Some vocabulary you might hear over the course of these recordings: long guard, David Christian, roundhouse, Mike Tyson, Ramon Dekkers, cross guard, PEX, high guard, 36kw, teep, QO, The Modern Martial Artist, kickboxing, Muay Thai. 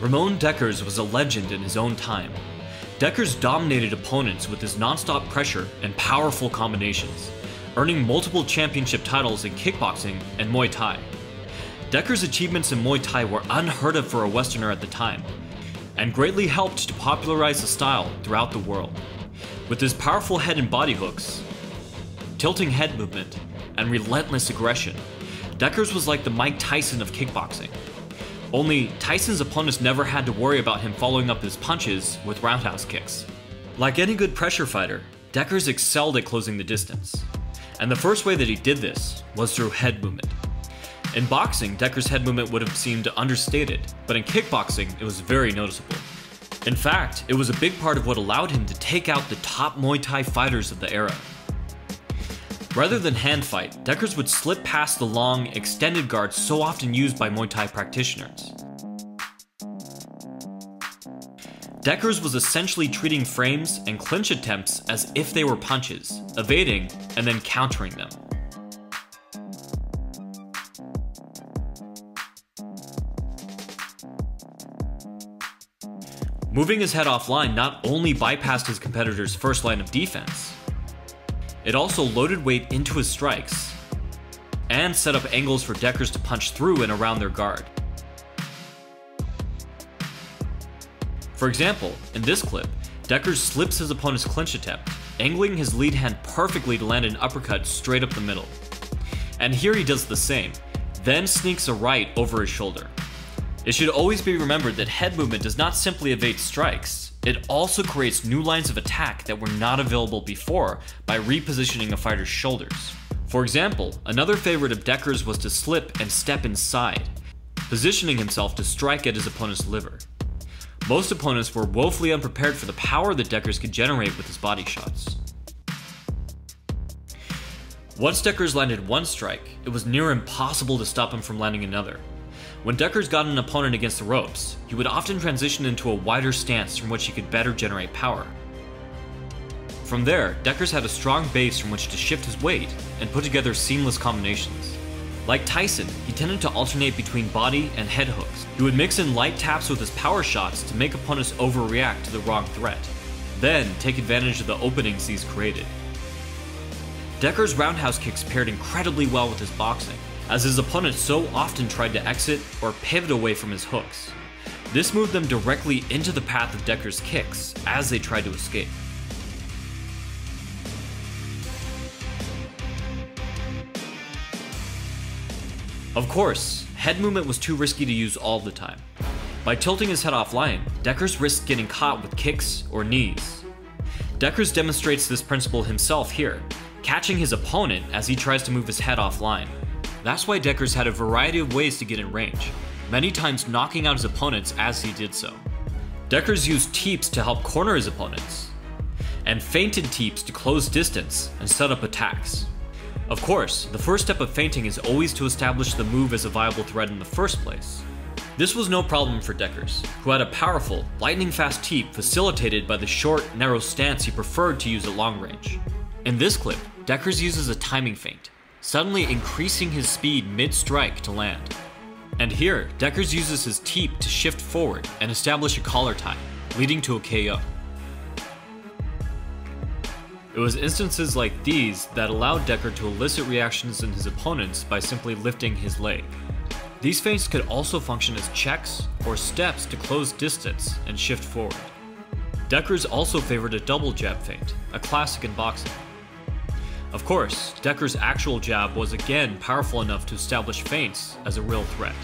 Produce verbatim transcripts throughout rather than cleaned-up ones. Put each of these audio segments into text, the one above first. Ramon Dekkers was a legend in his own time. Dekkers dominated opponents with his nonstop pressure and powerful combinations, earning multiple championship titles in kickboxing and Muay Thai. Dekkers' achievements in Muay Thai were unheard of for a Westerner at the time, and greatly helped to popularize the style throughout the world. With his powerful head and body hooks, tilting head movement, and relentless aggression, Dekkers was like the Mike Tyson of kickboxing. Only, Tyson's opponents never had to worry about him following up his punches with roundhouse kicks. Like any good pressure fighter, Dekkers excelled at closing the distance. And the first way that he did this was through head movement. In boxing, Dekkers' head movement would have seemed understated, but in kickboxing, it was very noticeable. In fact, it was a big part of what allowed him to take out the top Muay Thai fighters of the era. Rather than hand fight, Dekkers would slip past the long, extended guard so often used by Muay Thai practitioners. Dekkers was essentially treating frames and clinch attempts as if they were punches, evading and then countering them. Moving his head offline not only bypassed his competitor's first line of defense, it also loaded weight into his strikes and set up angles for Dekkers to punch through and around their guard. For example, in this clip, Dekkers slips his opponent's clinch attempt, angling his lead hand perfectly to land an uppercut straight up the middle. And here he does the same, then sneaks a right over his shoulder. It should always be remembered that head movement does not simply evade strikes. It also creates new lines of attack that were not available before by repositioning a fighter's shoulders. For example, another favorite of Dekkers was to slip and step inside, positioning himself to strike at his opponent's liver. Most opponents were woefully unprepared for the power that Dekkers could generate with his body shots. Once Dekkers landed one strike, it was near impossible to stop him from landing another. When Dekkers got an opponent against the ropes, he would often transition into a wider stance from which he could better generate power. From there, Dekkers had a strong base from which to shift his weight and put together seamless combinations. Like Tyson, he tended to alternate between body and head hooks. He would mix in light taps with his power shots to make opponents overreact to the wrong threat, then take advantage of the openings these created. Dekkers' roundhouse kicks paired incredibly well with his boxing, as his opponent so often tried to exit or pivot away from his hooks. This moved them directly into the path of Dekkers' kicks as they tried to escape. Of course, head movement was too risky to use all the time. By tilting his head offline, Dekkers risked getting caught with kicks or knees. Dekkers demonstrates this principle himself here, catching his opponent as he tries to move his head offline. That's why Dekkers had a variety of ways to get in range, many times knocking out his opponents as he did so. Dekkers used teeps to help corner his opponents, and feinted teeps to close distance and set up attacks. Of course, the first step of feinting is always to establish the move as a viable threat in the first place. This was no problem for Dekkers, who had a powerful, lightning-fast teep facilitated by the short, narrow stance he preferred to use at long range. In this clip, Dekkers uses a timing feint, suddenly increasing his speed mid-strike to land. And here, Dekkers uses his teep to shift forward and establish a collar tie, leading to a K O. It was instances like these that allowed Dekkers to elicit reactions in his opponents by simply lifting his leg. These feints could also function as checks or steps to close distance and shift forward. Dekkers also favored a double jab feint, a classic in boxing. Of course, Dekkers' actual jab was again powerful enough to establish feints as a real threat.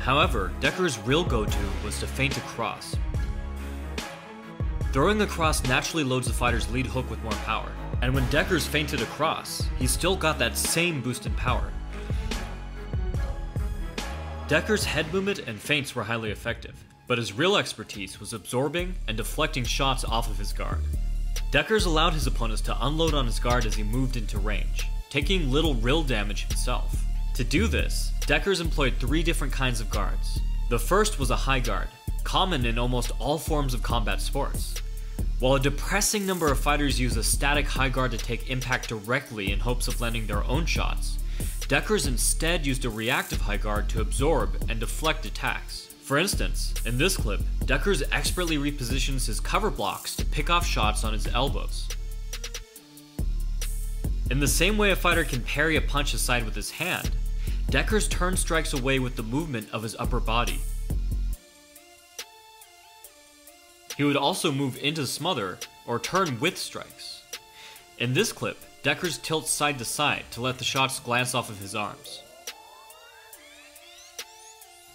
However, Dekkers' real go-to was to feint a cross. Throwing a cross naturally loads the fighter's lead hook with more power, and when Dekkers feinted a cross, he still got that same boost in power. Dekkers' head movement and feints were highly effective, but his real expertise was absorbing and deflecting shots off of his guard. Dekkers allowed his opponents to unload on his guard as he moved into range, taking little real damage himself. To do this, Dekkers employed three different kinds of guards. The first was a high guard, common in almost all forms of combat sports. While a depressing number of fighters use a static high guard to take impact directly in hopes of landing their own shots, Dekkers instead used a reactive high guard to absorb and deflect attacks. For instance, in this clip, Dekkers expertly repositions his cover blocks to pick off shots on his elbows. In the same way a fighter can parry a punch aside with his hand, Dekkers turns strikes away with the movement of his upper body. He would also move into smother or turn with strikes. In this clip, Dekkers tilts side to side to let the shots glance off of his arms.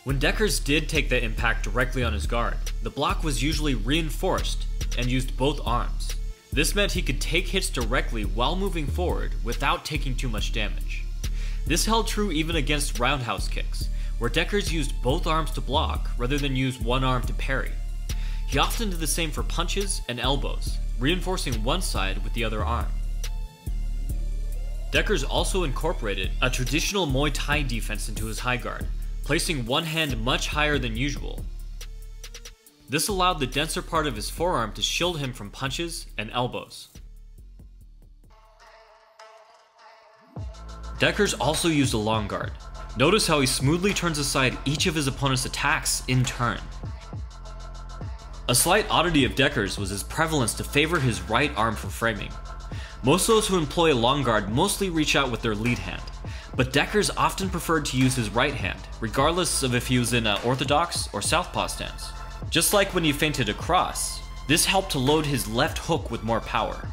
When Dekkers did take the impact directly on his guard, the block was usually reinforced and used both arms. This meant he could take hits directly while moving forward without taking too much damage. This held true even against roundhouse kicks, where Dekkers used both arms to block rather than use one arm to parry. He often did the same for punches and elbows, reinforcing one side with the other arm. Dekkers also incorporated a traditional Muay Thai defense into his high guard, placing one hand much higher than usual. This allowed the denser part of his forearm to shield him from punches and elbows. Dekkers also used a long guard. Notice how he smoothly turns aside each of his opponent's attacks in turn. A slight oddity of Dekkers was his prevalence to favor his right arm for framing. Most of those who employ a long guard mostly reach out with their lead hand, but Dekkers often preferred to use his right hand, regardless of if he was in an orthodox or southpaw stance. Just like when he feinted across, this helped to load his left hook with more power.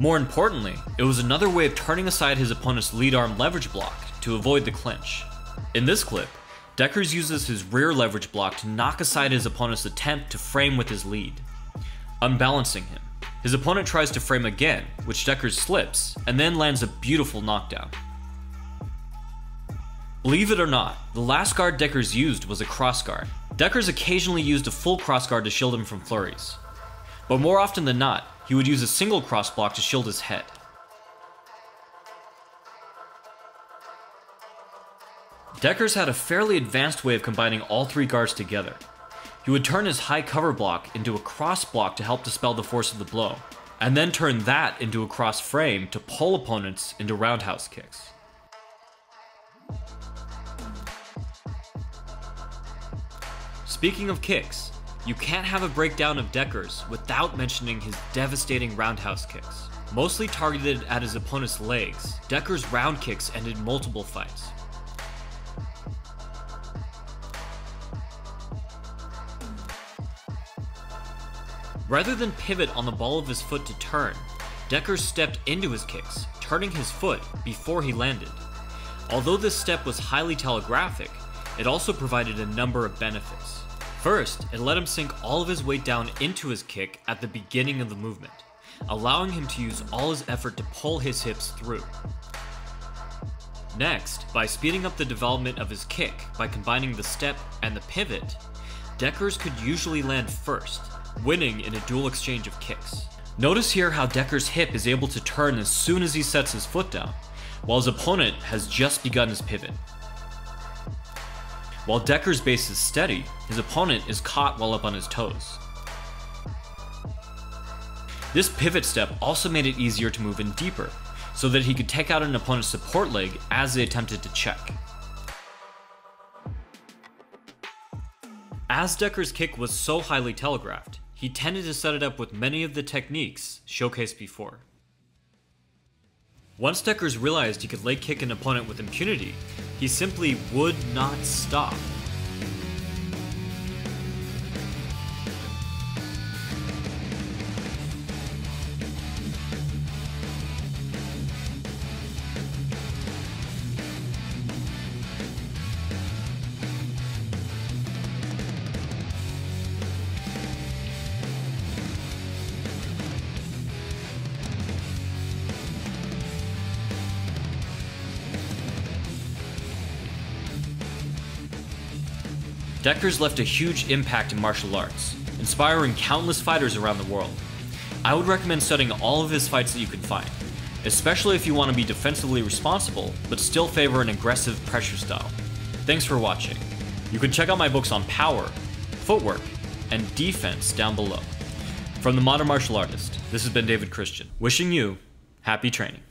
More importantly, it was another way of turning aside his opponent's lead arm leverage block to avoid the clinch. In this clip, Dekkers uses his rear leverage block to knock aside his opponent's attempt to frame with his lead, unbalancing him. His opponent tries to frame again, which Dekkers slips, and then lands a beautiful knockdown. Believe it or not, the last guard Dekkers used was a cross guard. Dekkers occasionally used a full cross guard to shield him from flurries, but more often than not, he would use a single cross block to shield his head. Dekkers had a fairly advanced way of combining all three guards together. He would turn his high cover block into a cross block to help dispel the force of the blow, and then turn that into a cross frame to pull opponents into roundhouse kicks. Speaking of kicks, you can't have a breakdown of Dekkers without mentioning his devastating roundhouse kicks. Mostly targeted at his opponent's legs, Dekkers' round kicks ended multiple fights. Rather than pivot on the ball of his foot to turn, Dekkers stepped into his kicks, turning his foot before he landed. Although this step was highly telegraphic, it also provided a number of benefits. First, it let him sink all of his weight down into his kick at the beginning of the movement, allowing him to use all his effort to pull his hips through. Next, by speeding up the development of his kick by combining the step and the pivot, Dekkers could usually land first, winning in a dual exchange of kicks. Notice here how Dekkers' hip is able to turn as soon as he sets his foot down, while his opponent has just begun his pivot. While Dekkers' base is steady, his opponent is caught while up on his toes. This pivot step also made it easier to move in deeper, so that he could take out an opponent's support leg as they attempted to check. As Dekkers' kick was so highly telegraphed, he tended to set it up with many of the techniques showcased before. Once Dekkers realized he could leg kick an opponent with impunity, he simply would not stop. Dekkers left a huge impact in martial arts, inspiring countless fighters around the world. I would recommend studying all of his fights that you can find, especially if you want to be defensively responsible but still favor an aggressive pressure style. Thanks for watching. You can check out my books on power, footwork, and defense down below. From The Modern Martial Artist, this has been David Christian, wishing you Happy training.